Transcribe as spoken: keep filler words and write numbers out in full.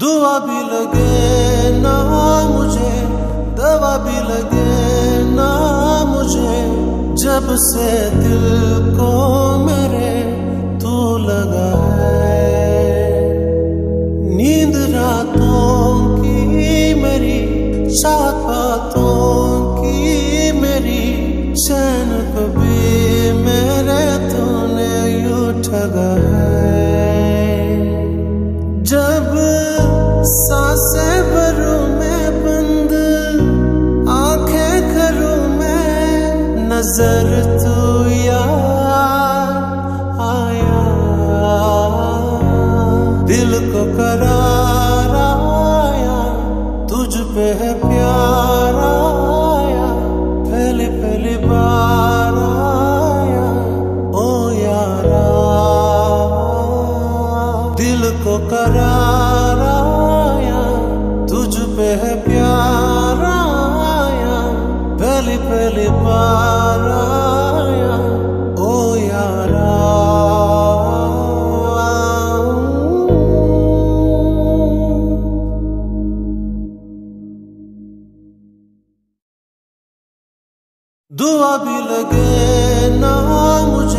दुआ भी लगे ना मुझे, दवा भी लगे ना मुझे, जब से दिल को मेरे तू लगा है। नींद रातों की मेरी, सात बातों की मेरी, चैन कभी मेरे तूने यूं ठगा है। जब सांसें भरूं मैं बंद, आंखें करूं मैं नजर, तू यार आया, दिल को करार आया, तुझ पे है प्यार आया, पहली पहली बार आया, ओ यारा, दिल को करार आया, तुझ पे है प्यार आया, पहली पहली बार आया, ओ यारा। दुआ भी लगे ना मुझे,